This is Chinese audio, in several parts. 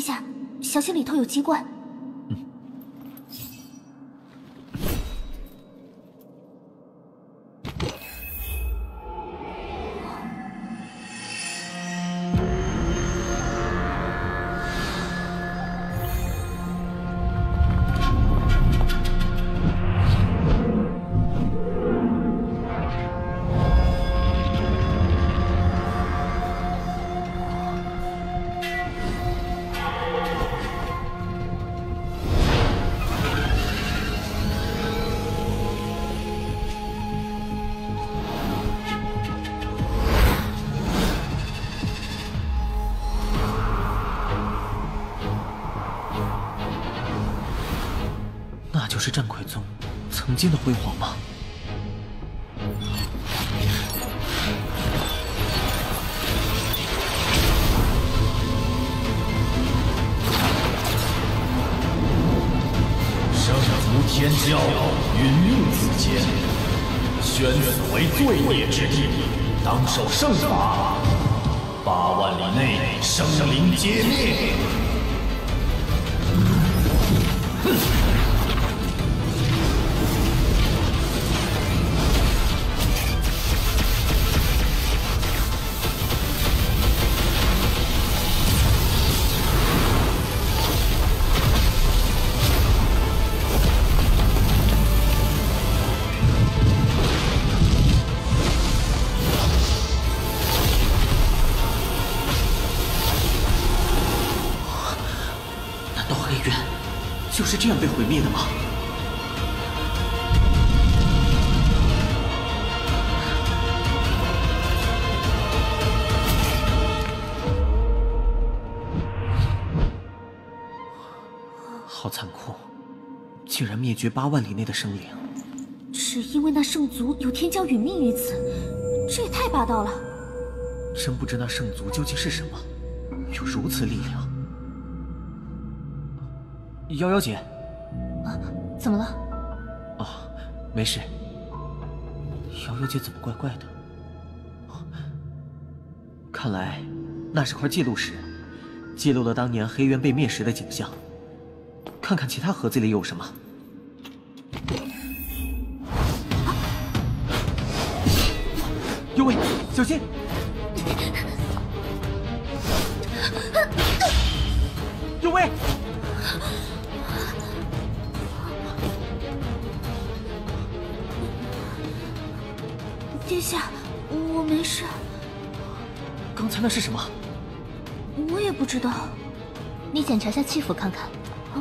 殿下，小心里头有机关。嗯。是战魁宗曾经的辉煌吗？蛇族天骄殒命此间，宣此为罪孽之地，当受圣罚。8万里内生灵皆灭。哼！ 就是这样被毁灭的吗？好残酷，竟然灭绝8万里内的生灵！只因为那圣族有天骄殒命于此，这也太霸道了！真不知那圣族究竟是什么，有如此力量。 夭夭姐，啊，怎么了？哦，没事。夭夭姐怎么怪怪的？哦，看来那是块记录石，记录了当年黑渊被灭时的景象。看看其他盒子里有什么。 幽微，小心！ 殿下，我没事。刚才那是什么？我也不知道。你检查下器府看看。啊。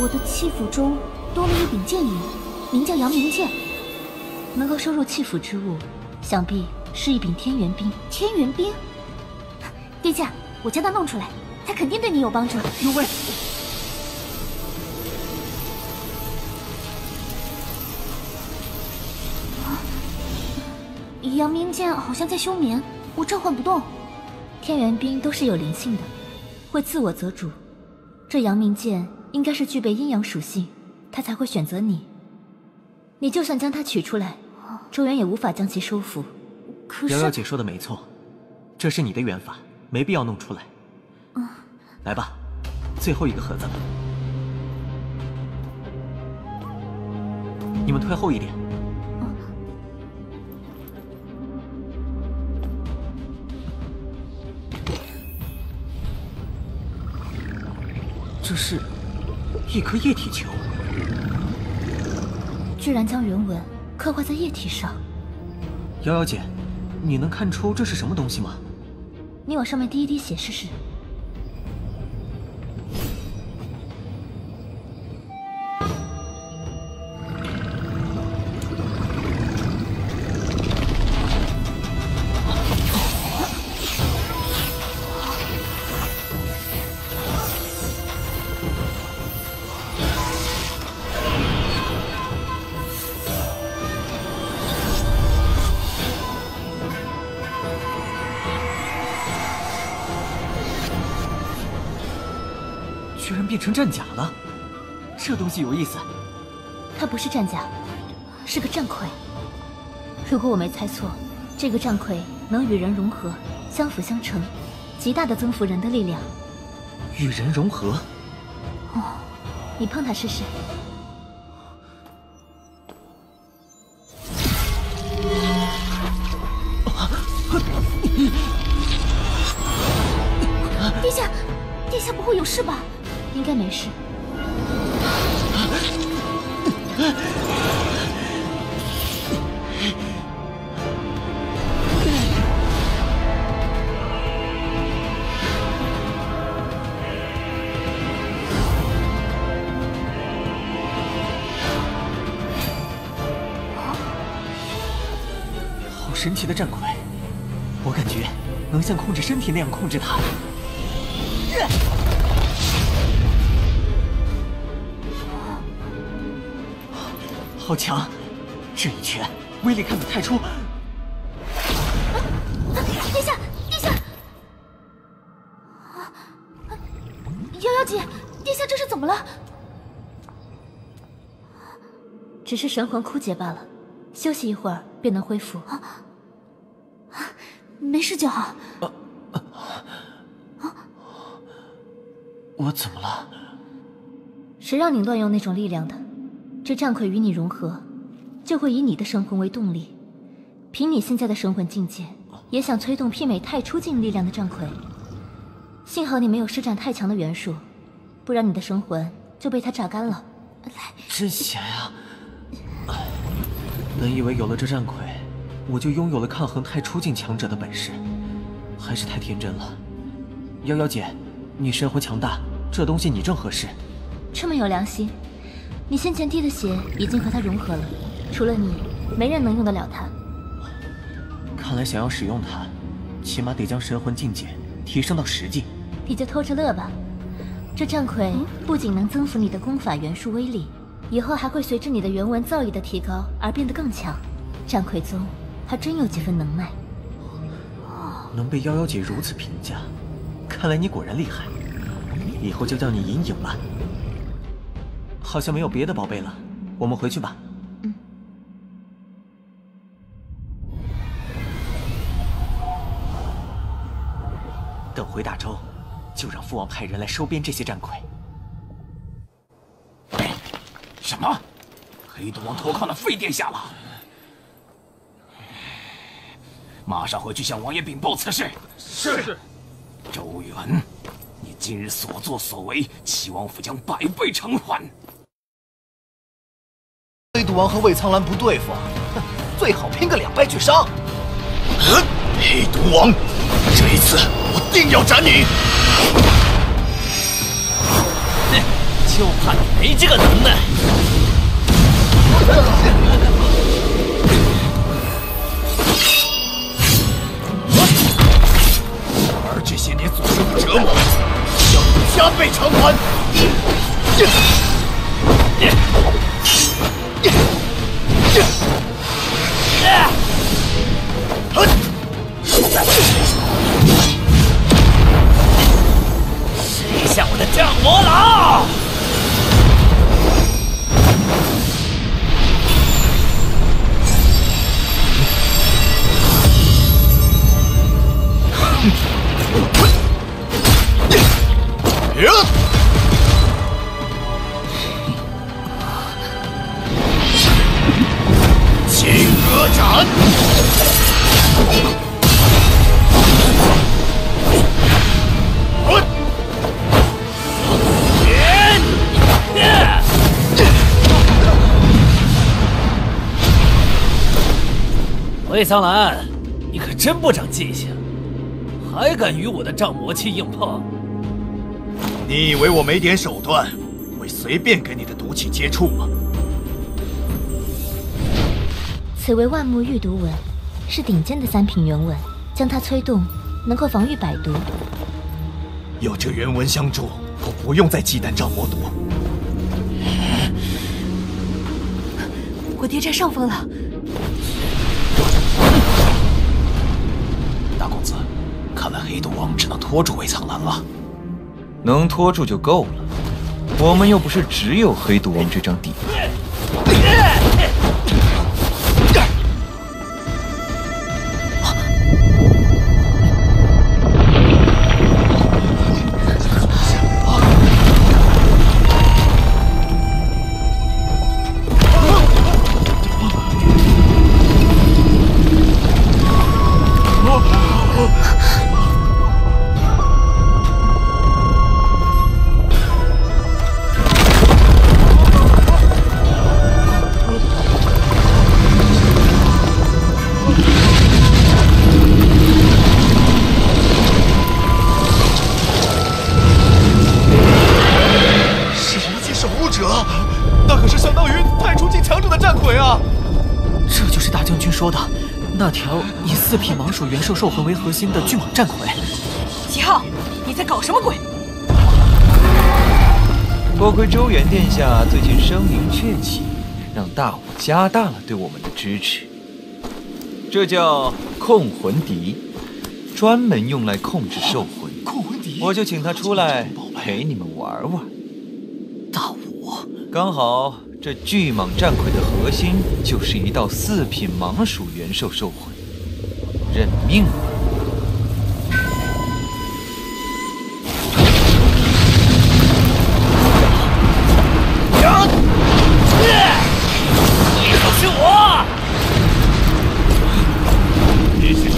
我的器府中多了一柄剑影，名叫阳明剑。能够收入器府之物，想必是一柄天元兵。天元兵？殿下，我将它弄出来，它肯定对你有帮助。幽微。 阳明剑好像在休眠，我召唤不动。天元兵都是有灵性的，会自我择主。这阳明剑应该是具备阴阳属性，它才会选择你。你就算将它取出来，周元也无法将其收服。可是，瑶瑶姐说的没错，这是你的元法，没必要弄出来。嗯，来吧，最后一个盒子了。你们退后一点。 这是一颗液体球，居然将原文刻画在液体上。瑶瑶姐，你能看出这是什么东西吗？你往上面滴一滴血试试。居然变成战甲了，这东西有意思。它不是战甲，是个战盔。如果我没猜错，这个战魁能与人融合，相辅相成，极大的增幅人的力量。与人融合？哦，你碰它试试。 殿下不会有事吧？应该没事。好神奇的战魁，我感觉能像控制身体那样控制它。 好强！这一拳威力看得太出。殿下，殿下！瑶瑶姐，殿下这是怎么了？只是神魂枯竭罢了，休息一会儿便能恢复。没事就好。我怎么了？谁让你乱用那种力量的？ 这战魁与你融合，就会以你的神魂为动力。凭你现在的神魂境界，也想催动媲美太初境力量的战魁。幸好你没有施展太强的元术，不然你的神魂就被他榨干了。真闲啊！本以为有了这战魁，我就拥有了抗衡太初境强者的本事，还是太天真了。瑶瑶姐，你神魂强大，这东西你正合适。这么有良心。 你先前滴的血已经和它融合了，除了你，没人能用得了它。看来想要使用它，起码得将神魂境界提升到10级。你就偷着乐吧，这战魁不仅能增幅你的功法元术威力，以后还会随着你的原文造诣的提高而变得更强。战魁宗还真有几分能耐。能被妖妖姐如此评价，看来你果然厉害。以后就叫你银影吧。 好像没有别的宝贝了，我们回去吧。嗯。等回大周，就让父王派人来收编这些战魁。什么？黑毒王投靠了废殿下了？马上回去向王爷禀报此事。是。周元，你今日所作所为，齐王府将100倍偿还。 黑毒王和魏苍兰不对付，最好拼个2败俱伤。黑毒王，这一次我定要斩你！就怕你没这个能耐。而这些年所受的折磨，要你加倍偿还。试一下我的降魔牢！魏苍兰，你可真不长记性，还敢与我的障魔器硬碰？你以为我没点手段，会随便跟你的毒气接触吗？ 此为万木玉毒纹，是顶尖的3品原纹，将它催动，能够防御100毒。有这原纹相助，我不用再忌惮障魔毒。我爹占上风了。大公子，看来黑毒王只能拖住魏苍兰了。能拖住就够了，我们又不是只有黑毒王这张底牌。大将军说的那条以4匹蟒属元兽兽魂为核心的巨蟒战魁。齐浩，你在搞什么鬼？多亏周元殿下最近声名鹊起，让大伙加大了对我们的支持。这叫控魂笛，专门用来控制兽魂。控魂笛，我就请他出来陪你们玩玩。大武，刚好。 这巨蟒战魁的核心就是一道4品蟒属元兽兽魂，认命吧！你不是我！你是谁？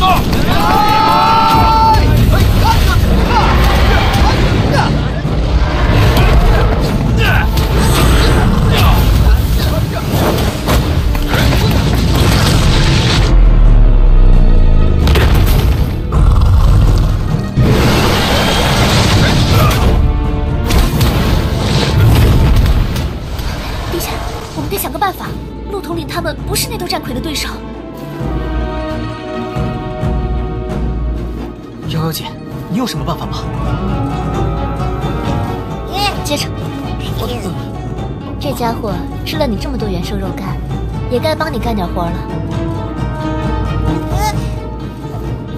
他们不是那头战魁的对手。夭夭姐，你有什么办法吗？接着，这家伙吃了你这么多元兽肉干，也该帮你干点活了。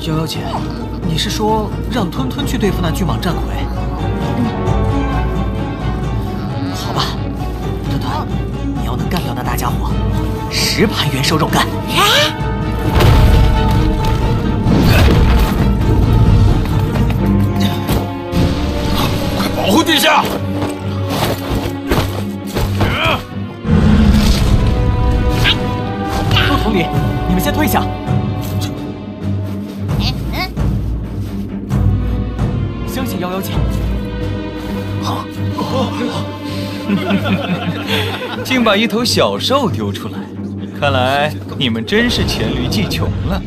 夭夭姐，你是说让吞吞去对付那巨蟒战魁？好吧，吞吞，你要能干掉那大家伙。 10盘元兽肉干。快保护殿下！周统领，你们先退下。相信夭夭姐。好。竟把一头小兽丢出来。 看来你们真是黔驴技穷了。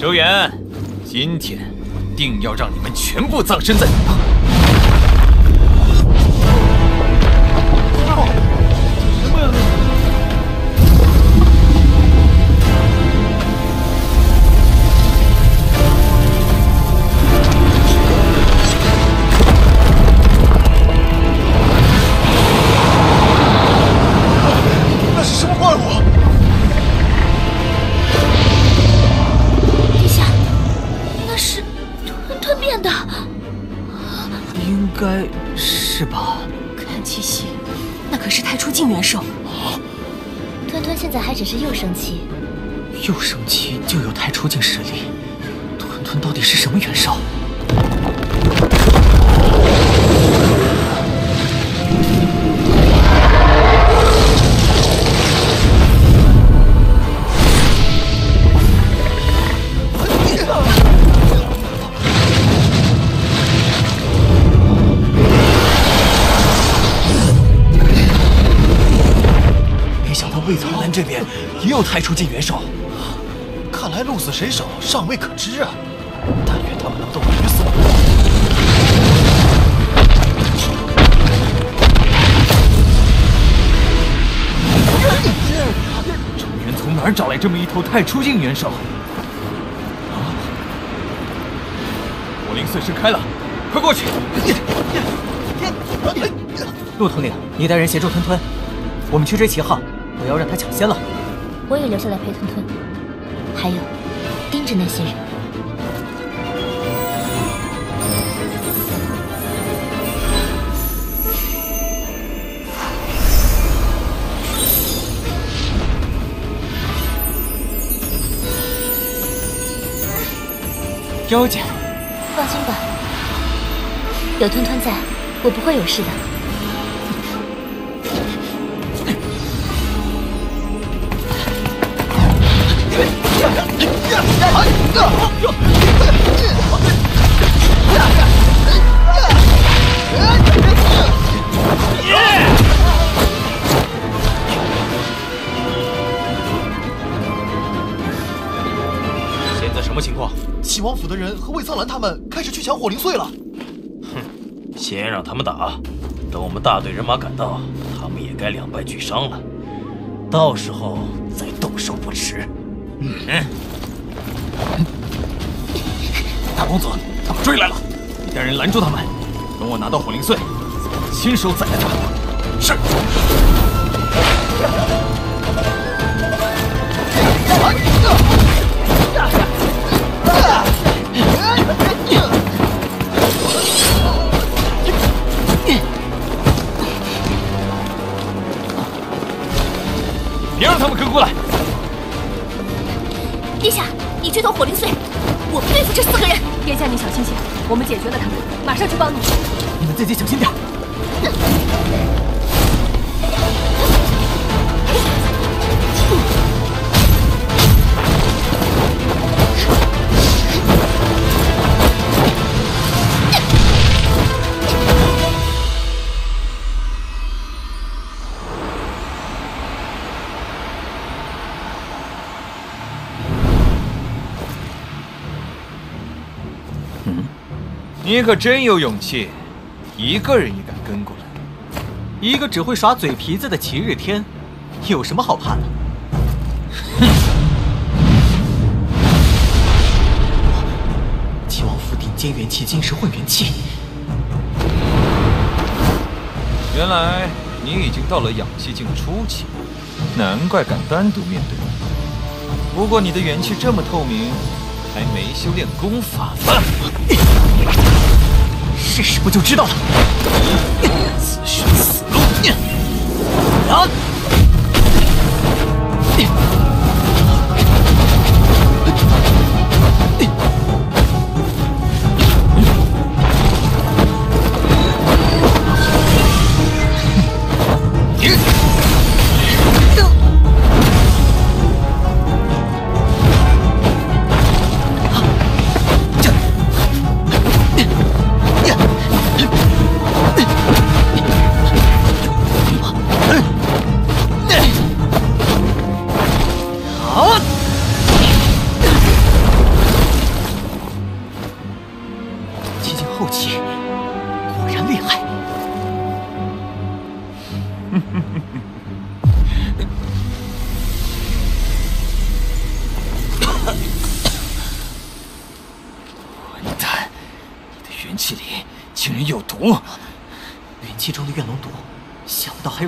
周元，今天定要让你们全部葬身在此地。 只是幼生期，幼生期就有太初境实力。吞吞到底是什么元兽？没想到魏草南这边。 也有太初境元兽，看来鹿死谁手尚未可知啊！但愿他们能斗个鱼死网破。周元从哪儿找来这么一头太初境元兽？啊！火灵碎身开了，快过去！陆统领，你带人协助吞吞，我们去追齐浩，我要让他抢先了。 我也留下来陪吞吞，还有盯着那些人。妖精，放心吧，有吞吞在，我不会有事的。 现在什么情况？齐王府的人和。魏苍兰他们开始去抢火灵碎了。哼，先让他们打，等我们大队人马赶到，他们也该两败俱伤了，到时候再动手不迟。大公子，他们追来了，你带人拦住他们，等我拿到火灵碎，亲手宰了他们。是。 别让他们跟过来！殿下，你去偷火灵碎，我们对付这四个人。殿下，你小心些，我们解决了他们，马上去帮你。你们自己小心点。你可真有勇气，一个人也敢跟过来。一个只会耍嘴皮子的齐日天，有什么好怕的？哼！齐王府顶尖元气晶石混元器。原来你已经到了养气境初期，难怪敢单独面对我。不过你的元气这么透明，还没修炼功法呢。 试试不就知道了？自寻死路！啊！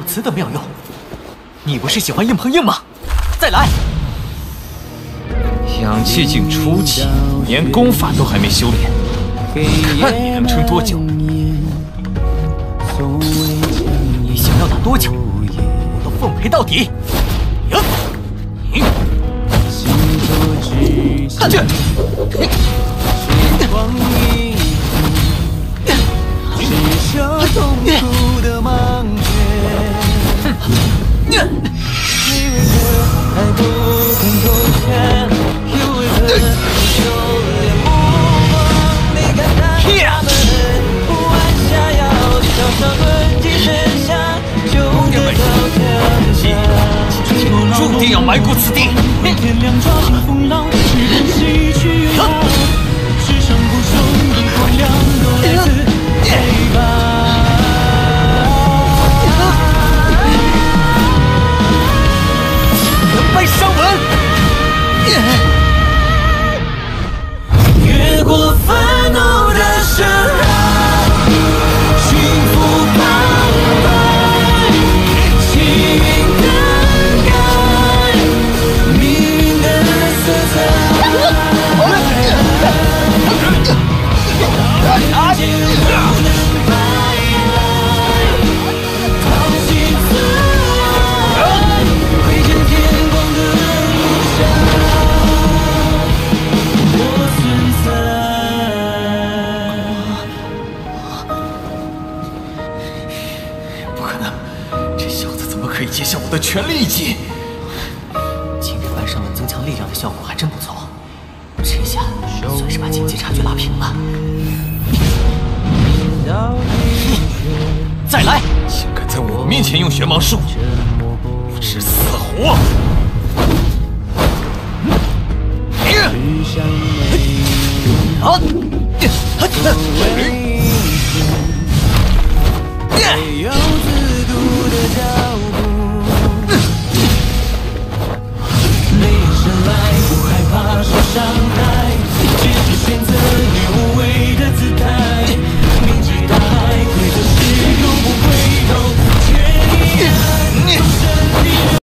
此等妙用，你不是喜欢硬碰硬吗？再来！养气境初期，连功法都还没修炼，看你能撑多久！你想要打多久，我都奉陪到底！注定要埋骨此地。越过愤怒的深海，驯服澎湃，气韵更改，命运的色彩，解放的是白来，抛弃自爱，窥见天光的。 接下我的全力一击，金翅搬上了增强力量的效果还真不错，这下算是把经济差距拉平了。再来！竟敢在我面前用玄盲术，不知死活！啊！啊！